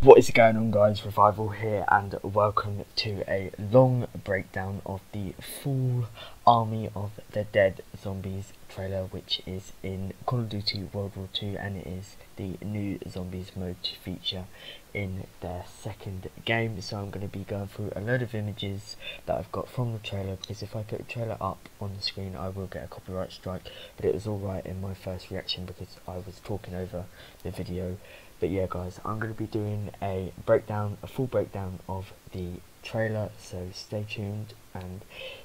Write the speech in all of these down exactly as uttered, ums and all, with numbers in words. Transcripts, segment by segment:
What is going on, guys? Revival here, and welcome to a long breakdown of the full Army of the Dead Zombies trailer, which is in Call of Duty World War Two, and it is the new Zombies mode to feature in their second game. So I'm going to be going through a load of images that I've got from the trailer, because if I put the trailer up on the screen I will get a copyright strike, but it was alright in my first reaction because I was talking over the video. But yeah, guys, I'm going to be doing a breakdown, a full breakdown of the trailer, so stay tuned and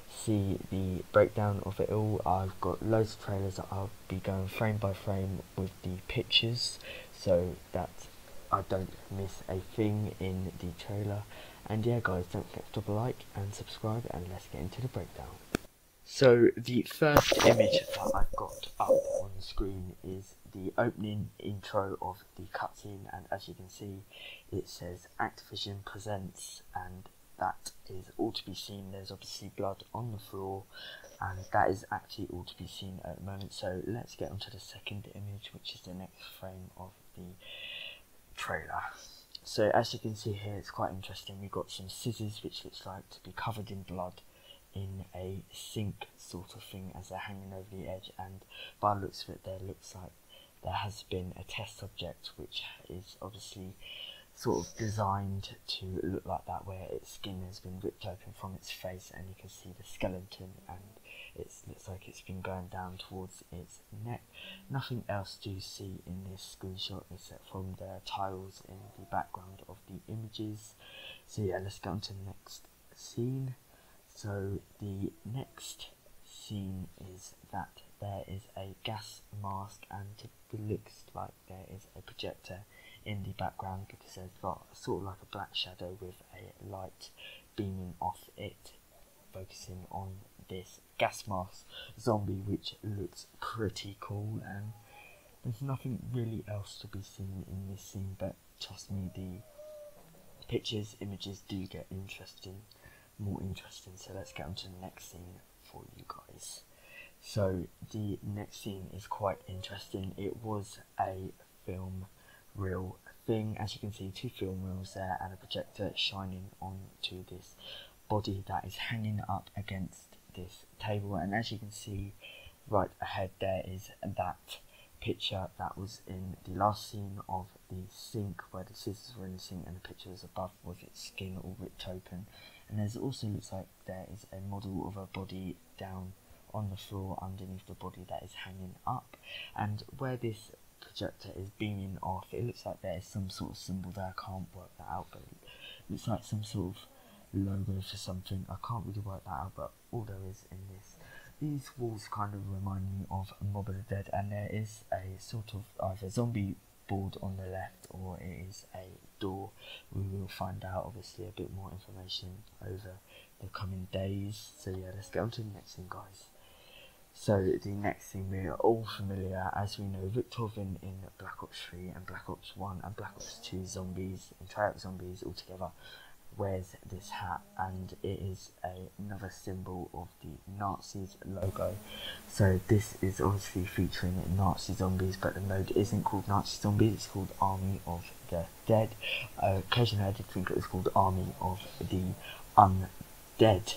see the breakdown of it all. I've got loads of trailers that I'll be going frame by frame with the pictures, so that I don't miss a thing in the trailer. And yeah, guys, don't forget to double like and subscribe, and let's get into the breakdown. So the first image that I've got up on the screen is the opening intro of the cutscene, and as you can see it says Activision presents, and that is all to be seen. There's obviously blood on the floor, and that is actually all to be seen at the moment. So let's get onto the second image, which is the next frame of the trailer. So as you can see here, it's quite interesting. We've got some scissors which looks like to be covered in blood in a sink sort of thing as they're hanging over the edge, and by the looks of it there looks like there has been a test subject which is obviously sort of designed to look like that, where its skin has been ripped open from its face and you can see the skeleton, and it looks like it's been going down towards its neck. Nothing else to see in this screenshot except from the tiles in the background of the images. So yeah, let's go on to the next scene. So the next scene is that there is a gas mask, and it looks like there is a projector in the background because there's got sort of like a black shadow with a light beaming off it, focusing on this gas mask zombie, which looks pretty cool. And there's nothing really else to be seen in this scene, but trust me, the pictures, images do get interesting. More interesting. So let's get on to the next scene for you guys. So the next scene is quite interesting. It was a film reel thing, as you can see, two film reels there and a projector shining onto this body that is hanging up against this table, and as you can see right ahead there is that picture that was in the last scene of the sink, where the scissors were in the sink and the picture was above with its skin all ripped open. And there's also looks like there is a model of a body down on the floor underneath the body that is hanging up, and where this projector is beaming off it looks like there is some sort of symbol there. I can't work that out, but it looks like some sort of logo for something. I can't really work that out, but all there is in this these walls kind of remind me of Mob of the Dead, and there is a sort of either zombie board on the left or it is a door. We will find out obviously a bit more information over the coming days. So yeah, let's get on to the next thing, guys. So the next thing, we are all familiar, as we know, Richtofen in Black Ops Three and Black Ops One and Black Ops Two Zombies and Tryout Zombies all together wears this hat, and it is a, another symbol of the Nazis logo. So this is obviously featuring Nazi zombies, but the mode isn't called Nazi Zombies, it's called Army of the Dead. Uh, occasionally I did think it was called Army of the Undead.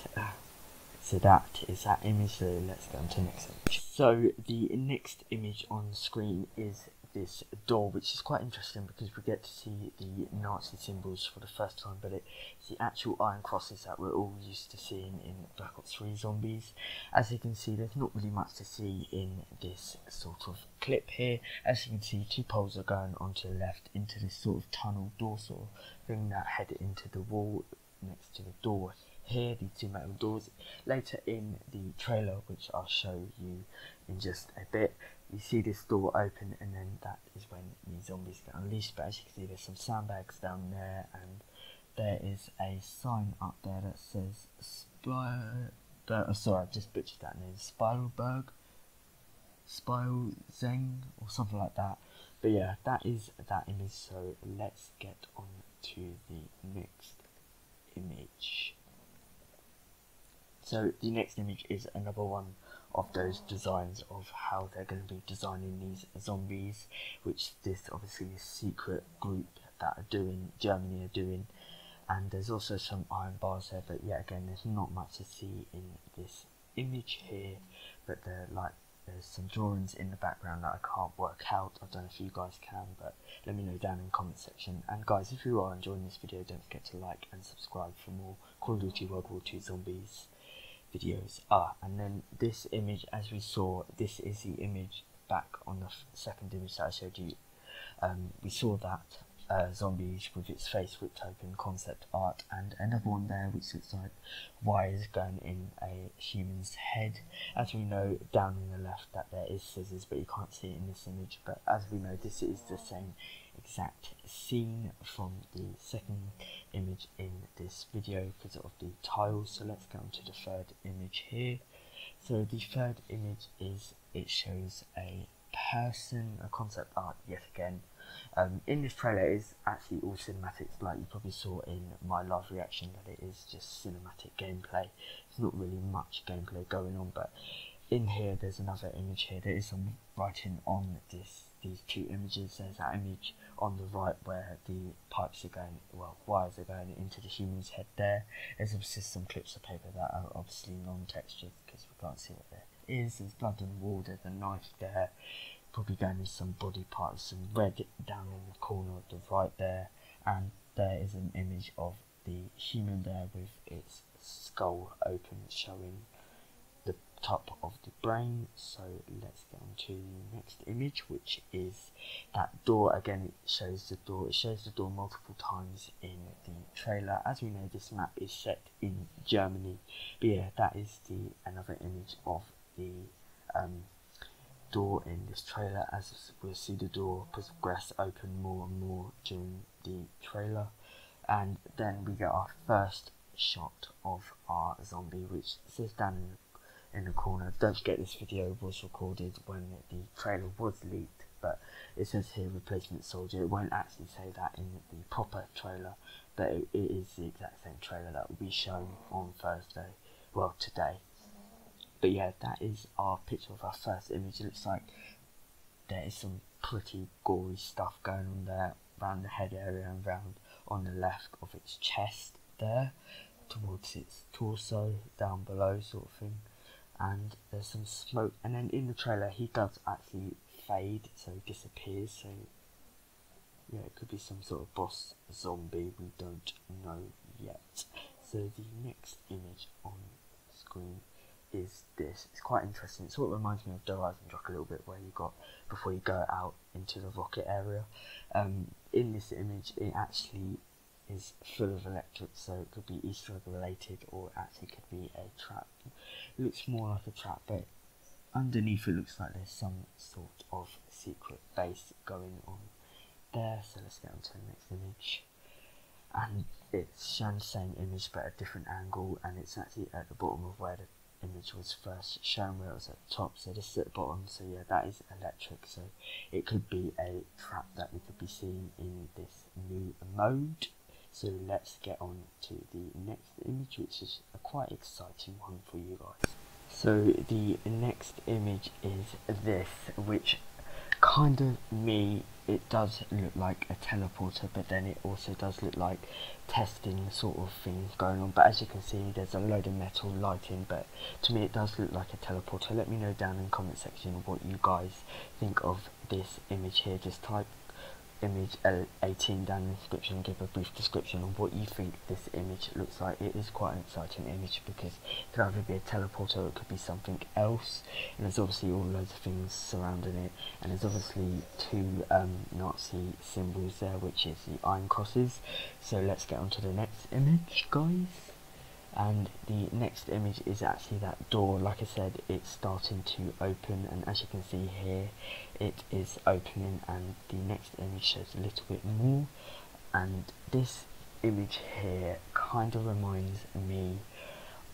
So that is that image, so let's go on to the next image. So the next image on screen is this door, which is quite interesting because we get to see the Nazi symbols for the first time, but it's the actual iron crosses that we're all used to seeing in Black Ops Three Zombies. As you can see, there's not really much to see in this sort of clip here. As you can see, two poles are going onto the left into this sort of tunnel door sort of thing that head into the wall next to the door here, the two metal doors. Later in the trailer, which I'll show you in just a bit, you see this door open, and then that is when the zombies get unleashed. But as you can see, there's some sandbags down there, and there is a sign up there that says Spire... Oh, sorry, I've just butchered that name. Spiralberg? Spiralzeng? Or something like that. But yeah, that is that image, so let's get on to the next image. So the next image is another one of those designs of how they're going to be designing these zombies, which this obviously is secret group that are doing, Germany are doing, and there's also some iron bars there, but yet again there's not much to see in this image here, but they're like, there's some drawings in the background that I can't work out. I don't know if you guys can, but let me know down in the comment section. And guys, if you are enjoying this video, don't forget to like and subscribe for more Call of Duty World War Two Zombies videos. Ah, and then this image, as we saw, this is the image back on the second image that I showed you. Um, we saw that uh, Zombies with its face ripped open concept art, and another one there which looks like wires going in a human's head. As we know, down in the left that there is scissors, but you can't see it in this image, but as we know, this is the same exact scene from the second image in this video because of the tiles. So let's go on to the third image here. So the third image is, it shows a person, a concept art yet again. Um, in this trailer it is actually all cinematics, like you probably saw in my live reaction, that it is just cinematic gameplay. There's not really much gameplay going on, but in here there's another image here. There is some writing on this, these two images. There's that image on the right where the pipes are going, well, wires are going into the human's head there. There's obviously some clips of paper that are obviously non-textured because we can't see what there is. There's blood and water, the knife there, probably going into some body parts, some red down in the corner of the right there, and there is an image of the human there with its skull open, showing the top of the brain. So let's get on to the next image, which is that door. Again, it shows the door. It shows the door multiple times in the trailer. As we know, this map is set in Germany. But yeah, that is the another image of the um door in this trailer, as we'll see the door progress open more and more during the trailer. And then we get our first shot of our zombie, which sits down in the corner. Don't forget, this video was recorded when the trailer was leaked, but it says here replacement soldier. It won't actually say that in the proper trailer, but it, it is the exact same trailer that will be shown on Thursday, well, today. But yeah, that is our picture of our first image. It looks like there is some pretty gory stuff going on there, around the head area and round on the left of its chest there, towards its torso, down below sort of thing. And there's some smoke, and then in the trailer he does actually fade, so he disappears. So yeah, it could be some sort of boss zombie, we don't know yet. So the next image on screen is this. It's quite interesting. It sort of reminds me of The Rise and Rock a little bit, where you got before you go out into the rocket area. Um, in this image it actually is full of electric, so it could be Easter egg related, or actually could be a trap. It looks more like a trap, but underneath it looks like there's some sort of secret base going on there. So let's get on to the next image. And it's shown the same image but a different angle, and it's actually at the bottom of where the image was first shown, where it was at the top. So this is at the bottom. So yeah, that is electric, so it could be a trap that we could be seeing in this new mode. So let's get on to the next image, which is a quite exciting one for you guys. So the next image is this, which kind of me, it does look like a teleporter, but then it also does look like testing sort of things going on. But as you can see, there's a load of metal lighting, but to me it does look like a teleporter. Let me know down in the comment section what you guys think of this image here. Just type image eighteen down in the description, give a brief description on what you think this image looks like. It is quite an exciting image because it could either be a teleporter or it could be something else, and there's obviously all loads of things surrounding it. And there's obviously two um, Nazi symbols there, which is the iron crosses. So let's get on to the next image, guys. And the next image is actually that door. Like I said, it's starting to open, and as you can see here, it is opening. And the next image shows a little bit more, and this image here kind of reminds me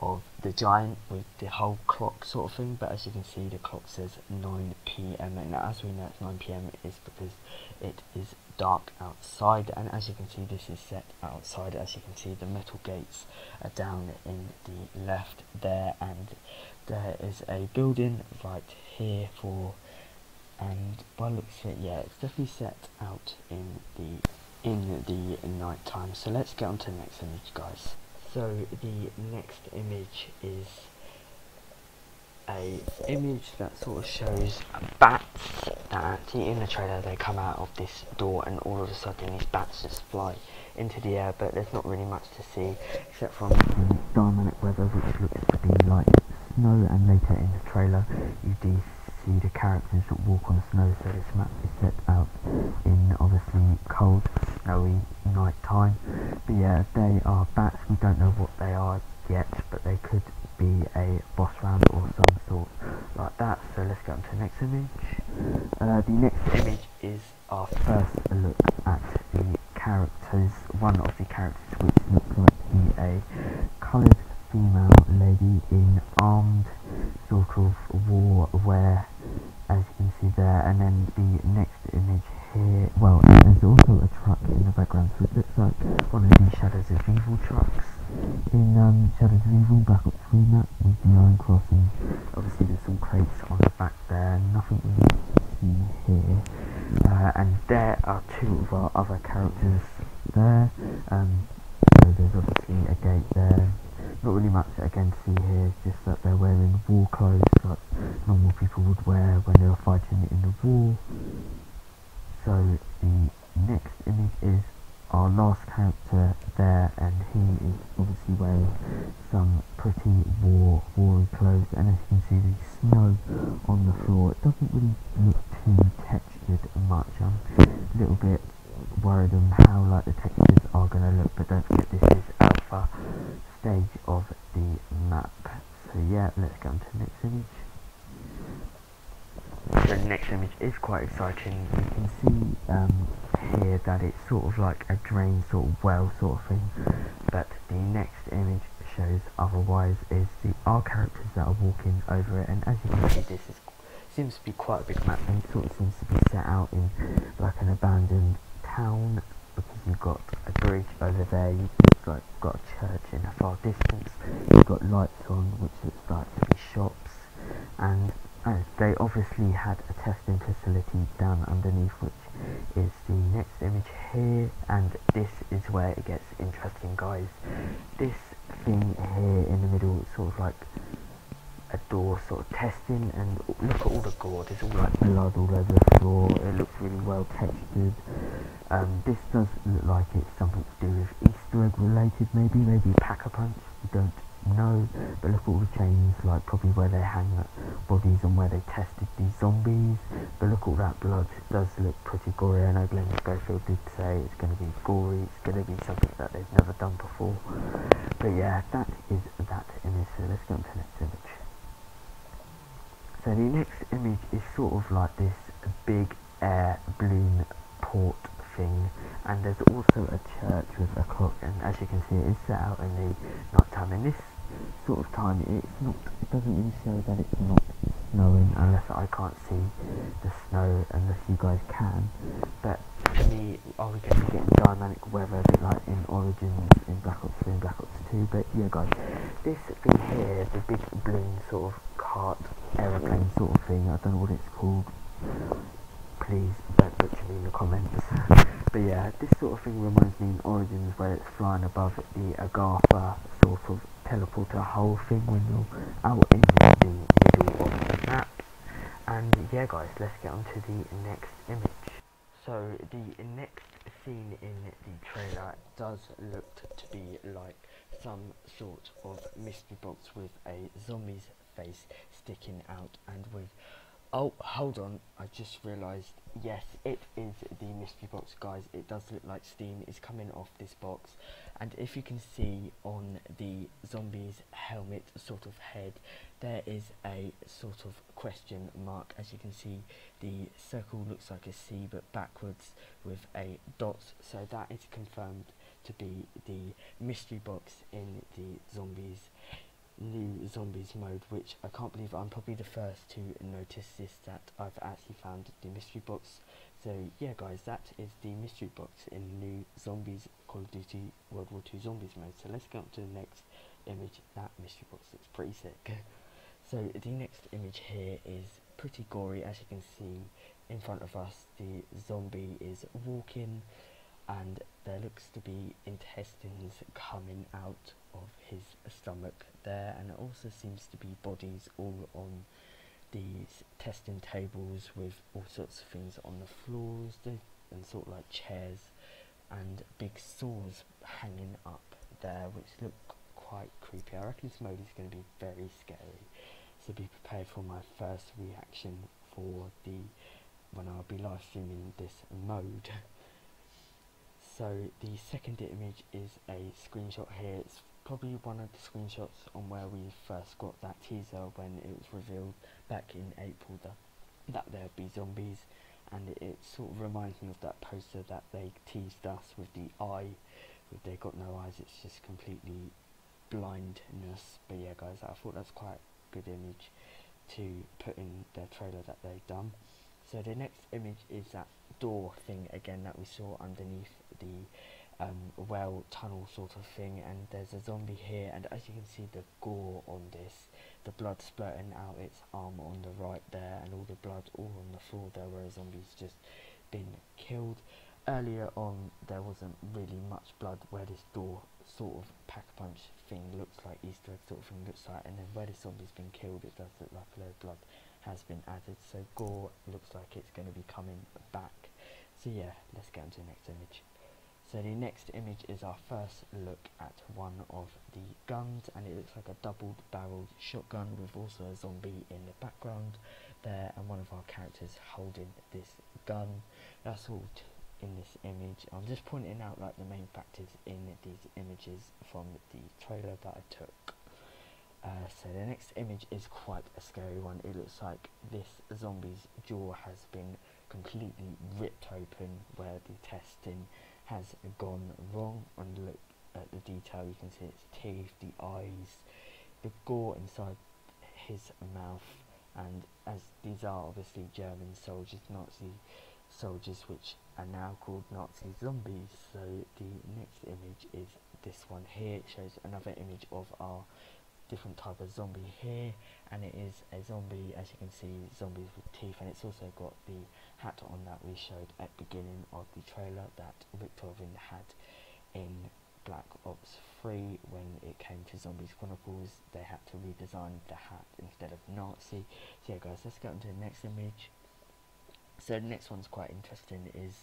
of The Giant with the whole clock sort of thing. But as you can see, the clock says nine p m, and as we know it's nine p m it is because it is dark outside. And as you can see, this is set outside. As you can see, the metal gates are down in the left there, and there is a building right here for, and by the looks of it, yeah, it's definitely set out in the in the night time. So let's get on to the next image, guys. So the next image is a image that sort of shows bats that actually in the trailer they come out of this door and all of a sudden these bats just fly into the air, but there's not really much to see except from dynamic weather, which looks to be like snow, and later in the trailer you do see the characters that walk on snow. So this map is set out in obviously cold, snowy night time. But yeah, they are bats. We don't know what they are yet, but they could be a boss round or some sort like that. So let's go on to the next image. Uh, the next image is our first look at the characters, one of the characters which looks like to be a coloured female lady in armed sort of war wear, as you can see there. And then the next image here, well, there's also a truck in the background, so it looks like one of the Shadows of Evil trucks in um, Shadows of Evil, Black Ops Three map, with the Iron Crossing. Obviously there's some crates on the back there, nothing really to see here. Uh, and there are two of our other characters there. Um, so there's obviously a gate there. Not really much again to see here, just that they're wearing war clothes that normal people would wear when they were fighting in the war. So the next image is our last character there, and he is obviously wearing some pretty war warry clothes, and as you can see the snow on the floor. It doesn't really look too textured much. I'm a little bit worried on how like the textures are going to look, but don't forget this is alpha stage of the map. So yeah, let's go on to the next image. So the next image is quite exciting. You can see um, here that it's sort of like a drain sort of well sort of thing, but the next image shows otherwise is the our characters that are walking over it. And as you can see, this is seems to be quite a big map, and it sort of seems to be set out in like an abandoned town, because you've got a bridge over there, you've like got a church in a far distance, you've got lights on which looks like to be shops, and oh, they obviously had a testing facility down underneath, which is the next image here. And this is where it gets interesting, guys. This thing here in the middle is sort of like a door sort of testing, and look at all the gore, there's all like blood all over the floor. It looks really well textured. Um, this does look like it's something to do with Easter egg related, maybe, maybe pack-a-punch, we don't know. But look at all the chains, like probably where they hang like, bodies and where they tested these zombies. But look at all that blood, it does look pretty gory. I know Glenn Schofield did say it's going to be gory, it's going to be something that they've never done before. But yeah, that is that image, so let's go on to the next image. So the next image is sort of like this big air balloon port thing, and there's also a church with a clock, and as you can see it is set out in the night time. And this sort of time it's not, it doesn't really show that it's not snowing, unless I can't see the snow, unless you guys can. But to me, are we going to be getting dynamic weather a bit like in Origins, in Black Ops Three and Black Ops Two? But yeah guys, this thing here, the big balloon sort of cart aeroplane sort of thing, I don't know what it's called, please don't butcher me in the comments. But yeah, this sort of thing reminds me in Origins where it's flying above the Agatha sort of teleporter whole thing when you're out in the middle of the map. And yeah guys, let's get on to the next image. So the next scene in the trailer does look to be like some sort of mystery box with a zombie's face sticking out, and with, oh hold on, I just realised, yes it is the mystery box, guys. It does look like steam is coming off this box, and if you can see on the zombie's helmet sort of head, there is a sort of question mark. As you can see, the circle looks like a C but backwards with a dot, so that is confirmed to be the mystery box in the zombies new zombies mode, which I can't believe I'm probably the first to notice this, that I've actually found the mystery box. So yeah guys, that is the mystery box in new zombies Call of Duty World War Two zombies mode. So let's go up to the next image. That mystery box looks pretty sick. So the next image here is pretty gory. As you can see in front of us, the zombie is walking and there looks to be intestines coming out of his stomach there, and it also seems to be bodies all on these testing tables with all sorts of things on the floors and sort of like chairs and big saws hanging up there, which look quite creepy. I reckon this mode is going to be very scary, so be prepared for my first reaction for the when I'll be live streaming this mode. So the second image is a screenshot here. It's probably one of the screenshots on where we first got that teaser when it was revealed back in April that, that there'd be zombies, and it, it sort of reminds me of that poster that they teased us with the eye. They got no eyes, it's just completely blindness. But yeah guys, I thought that's quite a good image to put in their trailer that they've done. So the next image is that door thing again that we saw underneath the um, well tunnel sort of thing, and there's a zombie here, and as you can see the gore on this, the blood splurting out its arm on the right there, and all the blood all on the floor there where a zombie's just been killed. Earlier on there wasn't really much blood where this door sort of pack-a-punch thing looks like, Easter egg sort of thing looks like, and then where the zombie's been killed it does look like a load of blood has been added, so gore looks like it's going to be coming back. So yeah, let's get on to the next image. So the next image is our first look at one of the guns, and it looks like a double barreled shotgun with also a zombie in the background there, and one of our characters holding this gun. That's all in this image. I'm just pointing out like the main factors in these images from the trailer that I took. Uh, so the next image is quite a scary one. It looks like this zombie's jaw has been completely ripped open where the testing has gone wrong, and look at the detail, you can see its teeth, the eyes, the gore inside his mouth, and as these are obviously German soldiers, Nazi soldiers, which are now called Nazi zombies. So the next image is this one here. It shows another image of our different type of zombie here, and it is a zombie, as you can see, zombies with teeth, and it's also got the hat on that we showed at the beginning of the trailer that Richtofen had in Black Ops Three when it came to Zombies Chronicles. They had to redesign the hat instead of Nazi. So yeah guys, let's get on to the next image. So the next one's quite interesting, is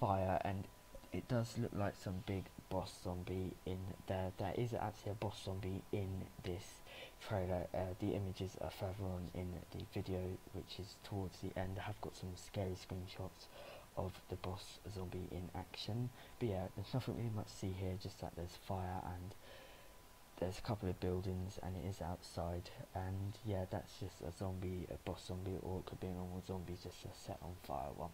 fire, and it does look like some big boss zombie in there. There is actually a boss zombie in this trailer. Uh, the images are further on in the video, which is towards the end. I have got some scary screenshots of the boss zombie in action. But yeah, there's nothing really much to see here, just that there's fire and there's a couple of buildings, and it is outside, and yeah, that's just a zombie, a boss zombie, or it could be a normal zombie, just a set on fire one.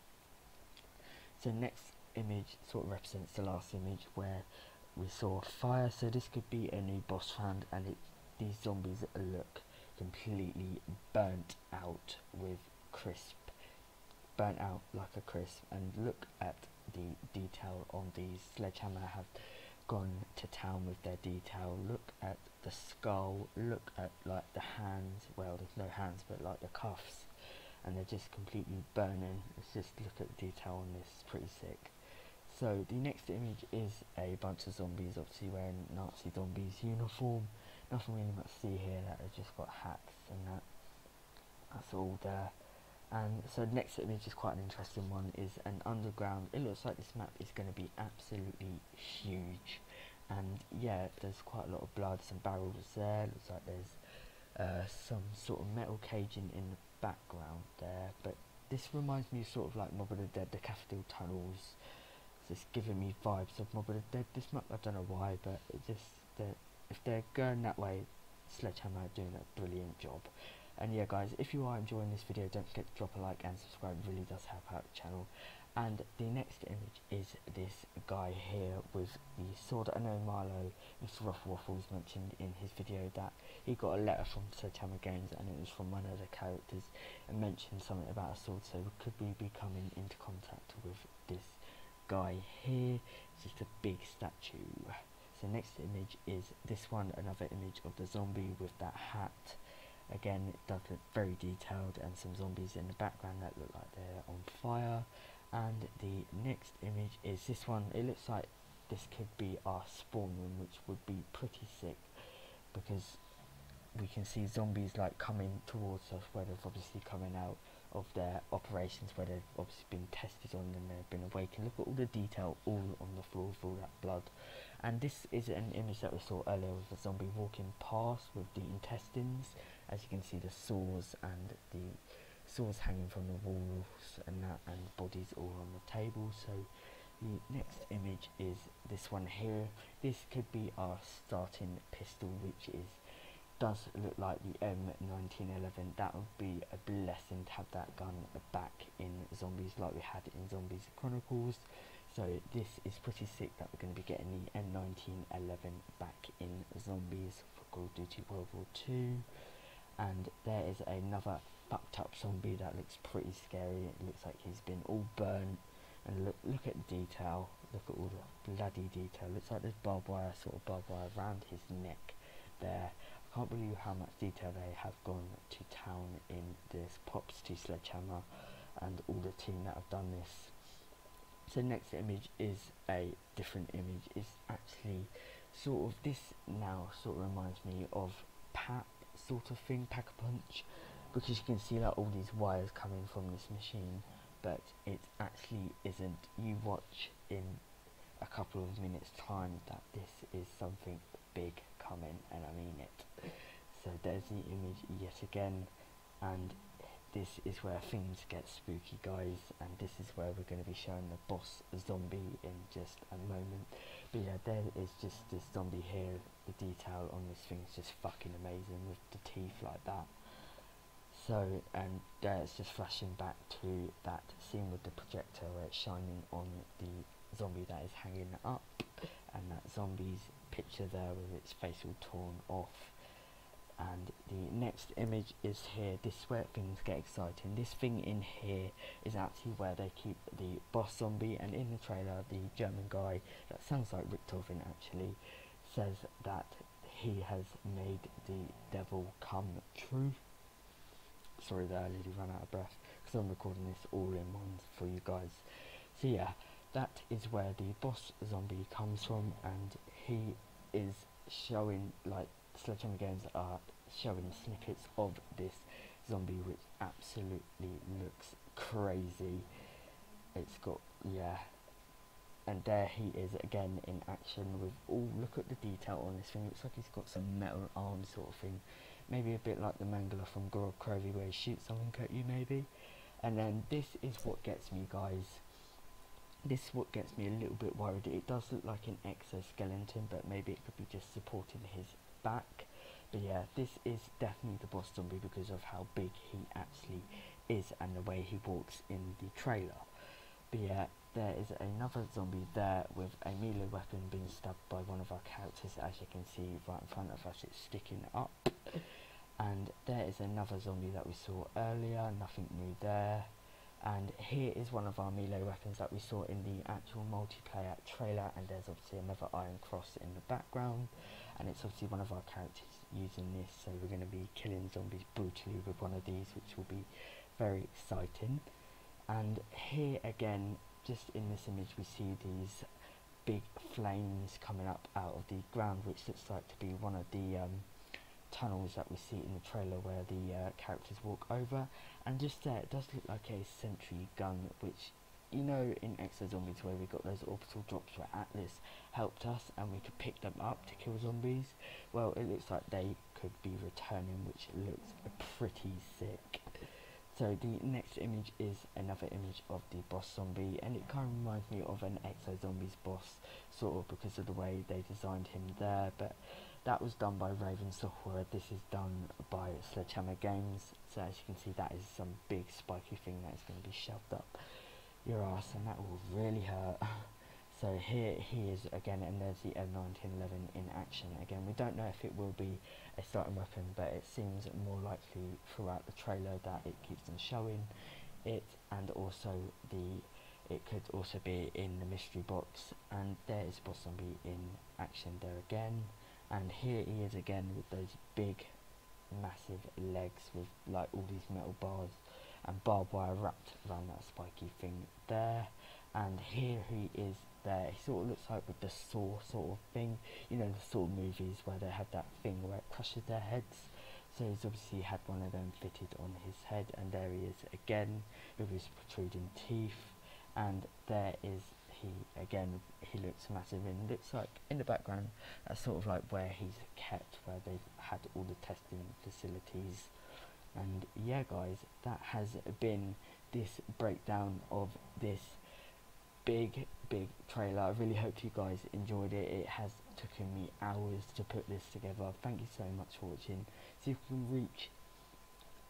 So next image sort of represents the last image where we saw fire, so this could be a new boss round, and it, these zombies look completely burnt out with crisp, burnt out like a crisp, and look at the detail on these. Sledgehammer have gone to town with their detail. Look at the skull, look at like the hands, well there's no hands but like the cuffs, and they're just completely burning. Let's just look at the detail on this, it's pretty sick. So the next image is a bunch of zombies obviously wearing Nazi zombies uniform. Nothing really much to see here, that they've just got hats and that, that's all there. And so the next image is quite an interesting one, is an underground. It looks like this map is going to be absolutely huge, and yeah, there's quite a lot of blood, some barrels there, looks like there's uh, some sort of metal caging in the background there, but this reminds me sort of like Mob of the Dead, the Cafeteria Tunnels. So it's giving me vibes of Mob of the Dead, this map, I don't know why, but it just, they're, if they're going that way, Sledgehammer are doing a brilliant job. And yeah guys, if you are enjoying this video, don't forget to drop a like and subscribe, it really does help out the channel. And the next image is this guy here with the sword. I know Marlo, Mister Rufflewaffles, mentioned in his video that he got a letter from Sledgehammer Games, and it was from one of the characters, and mentioned something about a sword, so could we be coming into contact with this guy here? It's just a big statue. So next image is this one, another image of the zombie with that hat. Again, it does look very detailed, and some zombies in the background that look like they're on fire, And the next image is this one. It looks like this could be our spawn room, which would be pretty sick, because we can see zombies like coming towards us where they've obviously coming out of their operations, where they've obviously been tested on and they've been awake. And look at all the detail all on the floor with all that blood. And this is an image that we saw earlier with the zombie walking past with the intestines, as you can see the sores and the sores hanging from the walls and that, and bodies all on the table. So the next image is this one here. This could be our starting pistol, which is does look like the M nineteen eleven. That would be a blessing to have that gun back in Zombies like we had in Zombies Chronicles. So this is pretty sick that we're going to be getting the M nineteen eleven back in Zombies for Call of Duty World War Two. And there is another fucked up zombie that looks pretty scary. It looks like he's been all burnt, and look look at the detail. Look at all the bloody detail. Looks like there's barbed wire, sort of barbed wire around his neck there. Can't believe how much detail they have gone to town in this. Props to Sledgehammer and all the team that have done this. So next image is a different image. It's actually sort of this now sort of reminds me of Pack sort of thing, Pack-a-Punch, because you can see like all these wires coming from this machine, but it actually isn't. You watch in a couple of minutes time that this is something big coming, and I mean it. So there's the image yet again, and this is where things get spooky, guys, and this is where we're going to be showing the boss zombie in just a moment. But yeah, there is just this zombie here. The detail on this thing is just fucking amazing with the teeth like that. So, and there it's just flashing back to that scene with the projector where it's shining on the zombie that is hanging up, and that zombie's picture there with its face all torn off. And the next image is here. This is where things get exciting. This thing in here is actually where they keep the boss zombie, and in the trailer the German guy that sounds like Richtofen actually says that he has made the devil come true. Sorry that I really ran out of breath because I'm recording this all in one for you guys. So yeah, that is where the boss zombie comes from, and he is showing, like, Sledgehammer Games are showing snippets of this zombie, which absolutely looks crazy. It's got, yeah, and there he is again in action with, oh, look at the detail on this thing. Looks like he's got some metal arm sort of thing, maybe a bit like the Mangler from Gorod Krovi where he shoots something at you maybe. And then this is what gets me, guys. This is what gets me a little bit worried. It does look like an exoskeleton, but maybe it could be just supporting his back. But yeah, this is definitely the boss zombie because of how big he actually is and the way he walks in the trailer. But yeah, there is another zombie there with a melee weapon being stabbed by one of our characters, as you can see right in front of us. It's sticking up. And there is another zombie that we saw earlier. Nothing new there. And here is one of our melee weapons that we saw in the actual multiplayer trailer, and there's obviously another Iron Cross in the background, and it's obviously one of our characters using this. So we're going to be killing zombies brutally with one of these, which will be very exciting. And here again, just in this image, we see these big flames coming up out of the ground, which looks like to be one of the um, tunnels that we see in the trailer where the uh, characters walk over. And just there, it does look like a sentry gun, which, you know, in Exo Zombies where we got those orbital drops where Atlas helped us and we could pick them up to kill zombies, well, it looks like they could be returning, which looks pretty sick. So the next image is another image of the boss zombie, and it kind of reminds me of an Exo Zombies boss sort of because of the way they designed him there, but that was done by Raven Software. This is done by Sledgehammer Games. So as you can see, that is some big spiky thing that is going to be shoved up your ass, and that will really hurt. So here he is again, and there's the M nineteen eleven in action again. We don't know if it will be a starting weapon, but it seems more likely throughout the trailer that it keeps on showing it, and also the it could also be in the mystery box. And there is boss zombie in action there again. And here he is again with those big, massive legs with like all these metal bars and barbed wire wrapped around that spiky thing there. And here he is there. He sort of looks like with the Saw sort of thing, you know, the Saw movies where they have that thing where it crushes their heads. So he's obviously had one of them fitted on his head, and there he is again with his protruding teeth. And there is he again. He looks massive, and looks like in the background that's sort of like where he's kept, where they've had all the testing facilities. And yeah, guys, that has been this breakdown of this big big trailer. I really hope you guys enjoyed it. It has taken me hours to put this together. Thank you so much for watching. See if we can reach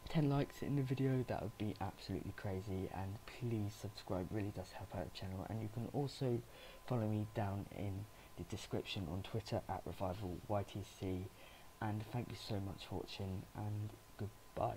ten likes in the video. That would be absolutely crazy, and please subscribe, really does help out the channel. And you can also follow me down in the description on Twitter at RevivalYTC, and thank you so much for watching, and goodbye.